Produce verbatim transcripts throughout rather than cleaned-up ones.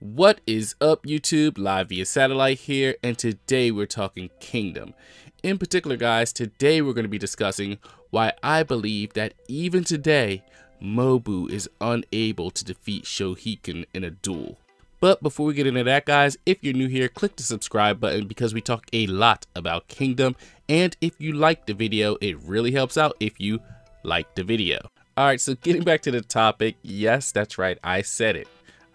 What is up, YouTube? Live via satellite here, and today we're talking Kingdom. In particular, guys, today we're going to be discussing why I believe that even today, Moubu is unable to defeat Shouheikun in a duel. But before we get into that, guys, if you're new here, click the subscribe button because we talk a lot about Kingdom, and if you like the video, it really helps out if you like the video. Alright, so getting back to the topic, yes, that's right, I said it.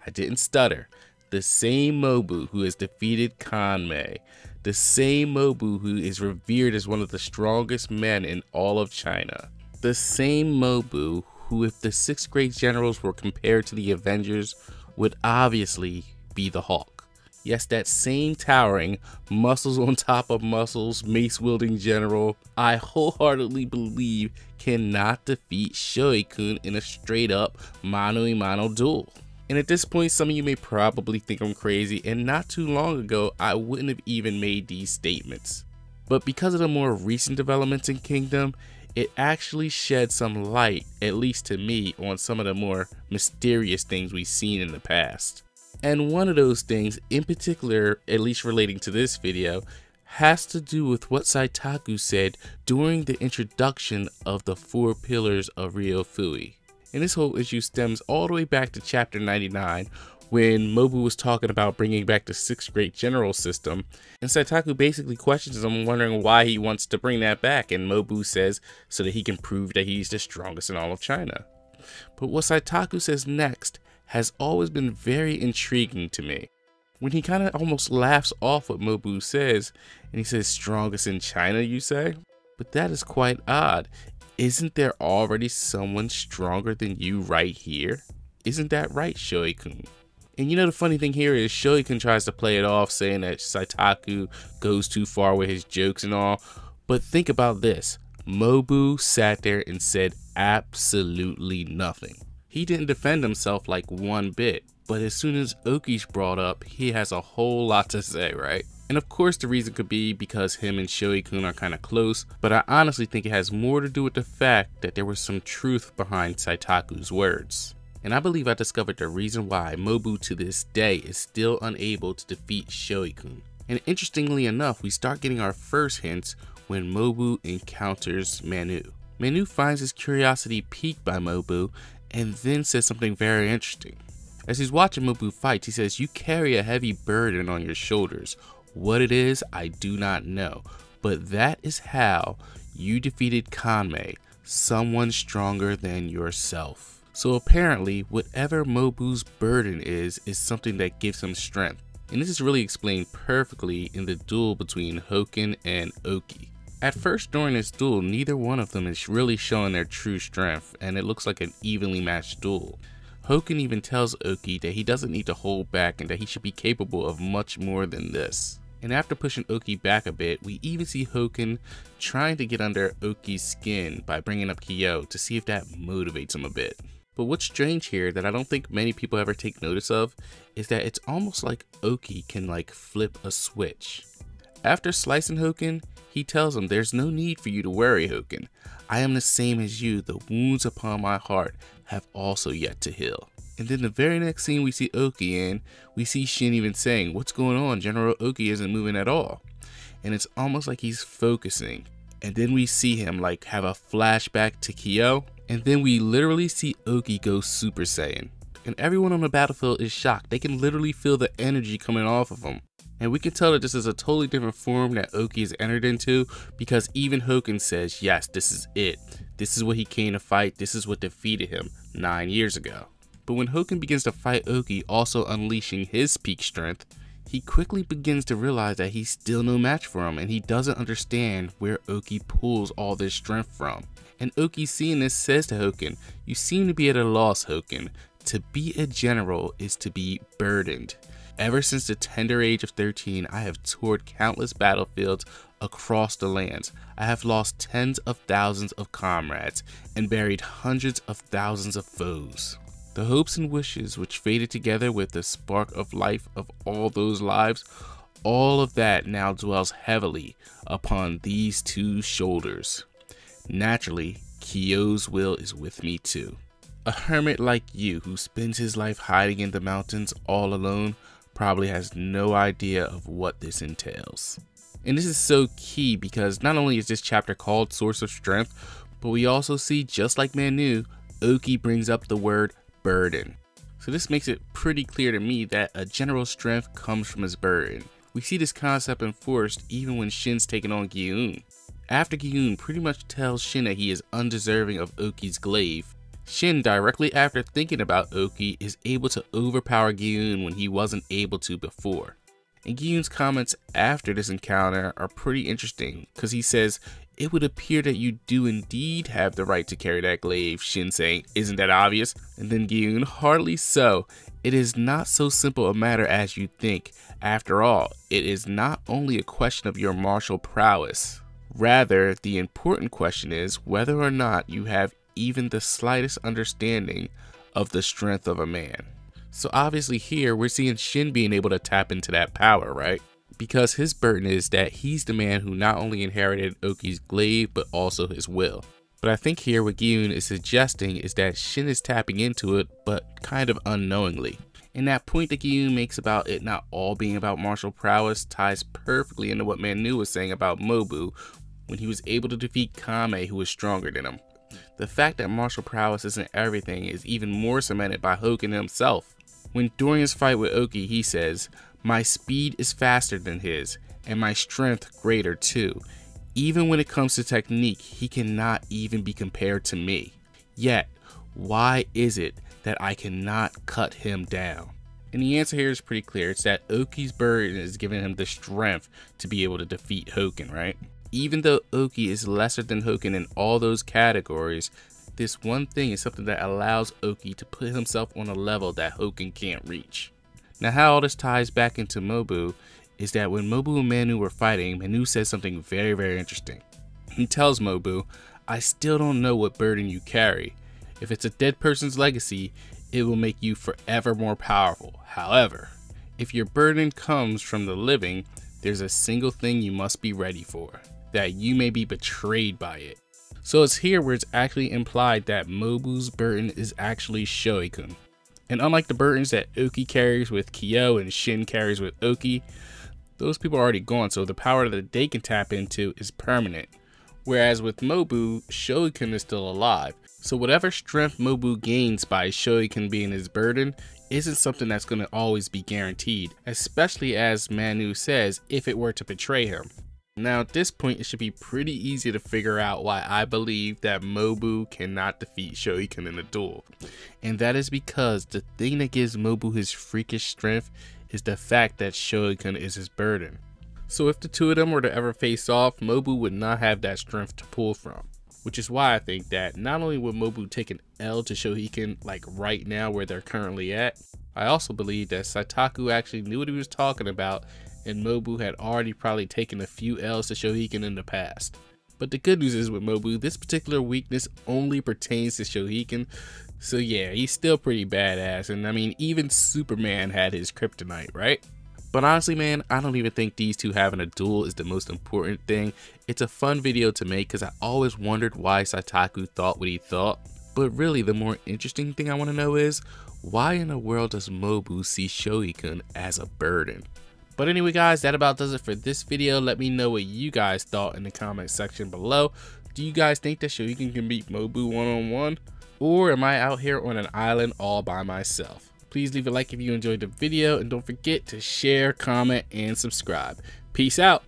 I didn't stutter. The same Moubu who has defeated Kanmei, the same Moubu who is revered as one of the strongest men in all of China, the same Moubu who, if the sixth grade generals were compared to the Avengers, would obviously be the Hulk. Yes, that same towering, muscles on top of muscles, mace-wielding general, I wholeheartedly believe cannot defeat Shouheikun in a straight-up mano-a-mano duel. And at this point, some of you may probably think I'm crazy, and not too long ago, I wouldn't have even made these statements. But because of the more recent developments in Kingdom, it actually shed some light, at least to me, on some of the more mysterious things we've seen in the past. And one of those things, in particular, at least relating to this video, has to do with what Saitaku said during the introduction of the four pillars of Ryo Fui. And this whole issue stems all the way back to chapter ninety-nine, when Moubu was talking about bringing back the sixth grade general system, and Saitaku basically questions him, wondering why he wants to bring that back, and Moubu says so that he can prove that he's the strongest in all of China. But what Saitaku says next has always been very intriguing to me, when he kind of almost laughs off what Moubu says, and he says, "Strongest in China, you say? But that is quite odd. Isn't there already someone stronger than you right here? Isn't that right, Shouheikun?" And you know, the funny thing here is Shouheikun tries to play it off, saying that Saitaku goes too far with his jokes and all. But think about this. Moubu sat there and said absolutely nothing. He didn't defend himself like one bit. But as soon as Ouki's brought up, he has a whole lot to say, right? And of course the reason could be because him and Shouheikun are kind of close, but I honestly think it has more to do with the fact that there was some truth behind Saitaku's words. And I believe I discovered the reason why Moubu to this day is still unable to defeat Shouheikun. And interestingly enough, we start getting our first hints when Moubu encounters Manou. Manou finds his curiosity piqued by Moubu and then says something very interesting. As he's watching Moubu fight, he says, "You carry a heavy burden on your shoulders. What it is, I do not know, but that is how you defeated Kanmei, someone stronger than yourself." So apparently, whatever Moubu's burden is, is something that gives him strength. And this is really explained perfectly in the duel between Houken and Ouki. At first during this duel, neither one of them is really showing their true strength, and it looks like an evenly matched duel. Houken even tells Ouki that he doesn't need to hold back and that he should be capable of much more than this. And after pushing Ouki back a bit, we even see Houken trying to get under Ouki's skin by bringing up Kyo to see if that motivates him a bit. But what's strange here that I don't think many people ever take notice of is that it's almost like Ouki can like flip a switch. After slicing Houken, he tells him, "There's no need for you to worry, Houken. I am the same as you. The wounds upon my heart have also yet to heal." And then the very next scene we see Ouki in, we see Shin even saying, "What's going on? General Ouki isn't moving at all." And it's almost like he's focusing. And then we see him like have a flashback to Kyo. And then we literally see Ouki go Super Saiyan. And everyone on the battlefield is shocked. They can literally feel the energy coming off of him. And we can tell that this is a totally different form that Ouki has entered into, because even Houken says, yes, this is it. This is what he came to fight. This is what defeated him nine years ago. But when Houken begins to fight Ouki, also unleashing his peak strength, he quickly begins to realize that he's still no match for him, and he doesn't understand where Ouki pulls all this strength from. And Ouki, seeing this, says to Houken, "You seem to be at a loss, Houken. To be a general is to be burdened. Ever since the tender age of thirteen, I have toured countless battlefields across the lands. I have lost tens of thousands of comrades and buried hundreds of thousands of foes. The hopes and wishes which faded together with the spark of life of all those lives, all of that now dwells heavily upon these two shoulders. Naturally, Kyo's will is with me too. A hermit like you who spends his life hiding in the mountains all alone probably has no idea of what this entails. And this is so key because not only is this chapter called Source of Strength, but we also see, just like Manou, Ouki brings up the word burden. So this makes it pretty clear to me that a general strength comes from his burden. We see this concept enforced even when Shin's taking on Gi-hun. After Gi-hun pretty much tells Shin that he is undeserving of Ouki's glaive, Shin, directly after thinking about Ouki, is able to overpower Gi-hun when he wasn't able to before. And Gi-hun's comments after this encounter are pretty interesting, because he says, "It would appear that you do indeed have the right to carry that glaive," Shin saying, "Isn't that obvious?" And then Gi-hun, "Hardly so. It is not so simple a matter as you think. After all, it is not only a question of your martial prowess. Rather, the important question is whether or not you have even the slightest understanding of the strength of a man." So obviously here we're seeing Shin being able to tap into that power, right? Because his burden is that he's the man who not only inherited Ouki's glaive but also his will. But I think here what Gi-hun is suggesting is that Shin is tapping into it, but kind of unknowingly. And that point that Gi-hun makes about it not all being about martial prowess ties perfectly into what Manou was saying about Moubu when he was able to defeat Kanmei, who was stronger than him. The fact that martial prowess isn't everything is even more cemented by Houken himself, when during his fight with Ouki he says, "My speed is faster than his, and my strength greater too. Even when it comes to technique, he cannot even be compared to me. Yet, why is it that I cannot cut him down?" And the answer here is pretty clear. It's that Ouki's burden is giving him the strength to be able to defeat Houken, right? Even though Ouki is lesser than Houken in all those categories, this one thing is something that allows Ouki to put himself on a level that Houken can't reach. Now, how all this ties back into Moubu is that when Moubu and Manou were fighting, Manou says something very, very interesting. He tells Moubu, "I still don't know what burden you carry. If it's a dead person's legacy, it will make you forever more powerful. However, if your burden comes from the living, there's a single thing you must be ready for, that you may be betrayed by it." So it's here where it's actually implied that Mobu's burden is actually Shouheikun. And unlike the burdens that Ouki carries with Kyo and Shin carries with Ouki, those people are already gone, so the power that they can tap into is permanent. Whereas with Moubu, Shouheikun is still alive, so whatever strength Moubu gains by Shouheikun being his burden isn't something that's going to always be guaranteed, especially as Manou says, if it were to betray him. Now at this point, it should be pretty easy to figure out why I believe that Moubu cannot defeat Shouheikun in a duel. And that is because the thing that gives Moubu his freakish strength is the fact that Shouheikun is his burden. So if the two of them were to ever face off, Moubu would not have that strength to pull from. Which is why I think that not only would Moubu take an L to Shouheikun like right now where they're currently at, I also believe that Saitaku actually knew what he was talking about, and Moubu had already probably taken a few L's to Shouheikun in the past. But the good news is with Moubu, this particular weakness only pertains to Shouheikun, so yeah, he's still pretty badass, and I mean, even Superman had his kryptonite, right? But honestly, man, I don't even think these two having a duel is the most important thing. It's a fun video to make because I always wondered why Saitaku thought what he thought, but really the more interesting thing I want to know is, why in the world does Moubu see Shouheikun as a burden? But anyway guys, that about does it for this video. Let me know what you guys thought in the comment section below. Do you guys think that Shouheikun can beat Moubu one-on-one? Or am I out here on an island all by myself? Please leave a like if you enjoyed the video, and don't forget to share, comment, and subscribe. Peace out.